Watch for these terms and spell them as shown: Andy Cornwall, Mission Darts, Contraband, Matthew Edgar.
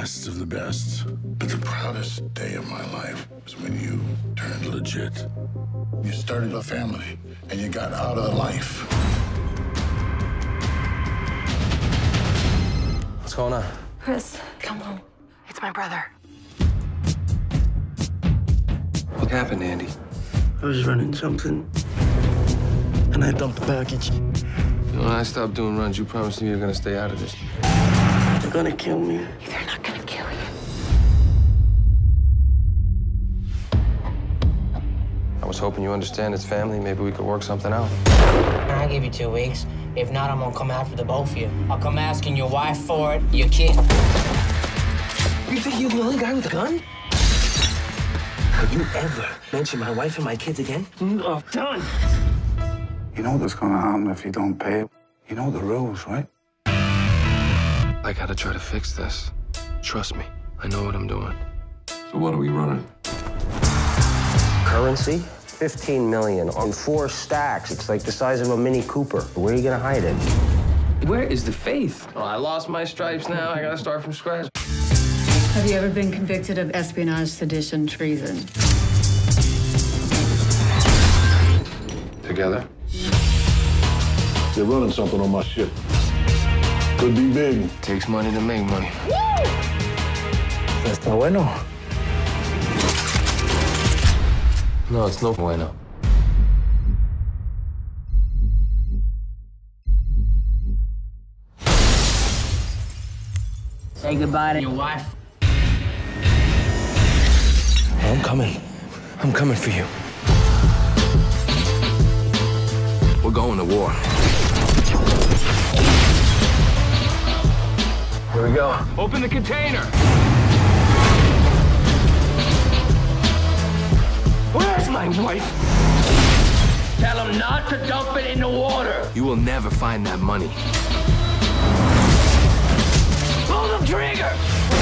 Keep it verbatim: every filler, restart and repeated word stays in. best of the best. But the proudest day of my life was when you turned legit. You started a family, and you got out of life. What's going on? Chris, come home. It's my brother. What happened, Andy? I was running something, and I dumped the package. When I stopped doing runs, you promised me you were gonna stay out of this. They're gonna kill me. They're not gonna kill you. I was hoping you understand it's family. Maybe we could work something out. I'll give you two weeks. If not, I'm gonna come after the both of you. I'll come asking your wife for it, your kid. You think you're the only guy with a gun? Have you ever mentioned my wife and my kids again? I'm done. You know what's gonna happen if you don't pay. You know the rules, right? I gotta try to fix this. Trust me, I know what I'm doing. So what are we running? Currency? fifteen million on four stacks. It's like the size of a Mini Cooper. Where are you gonna hide it? Where is the faith? Oh, I lost my stripes now. I gotta start from scratch. Have you ever been convicted of espionage, sedition, treason? Together? They're running something on my ship. Could be big. Takes money to make money. Woo! Está bueno. No, it's no bueno. Say goodbye to your wife. I'm coming. I'm coming for you. We're going to war. Here we go. Open the container. Where's my wife? Tell him not to dump it in the water. You will never find that money. Pull the trigger!